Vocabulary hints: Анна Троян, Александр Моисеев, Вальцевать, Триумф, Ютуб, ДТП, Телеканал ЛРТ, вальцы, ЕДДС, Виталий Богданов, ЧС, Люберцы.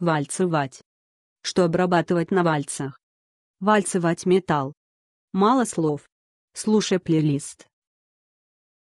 Вальцевать. Что обрабатывать на вальцах. Вальцевать металл. Мало слов. Слушай плейлист.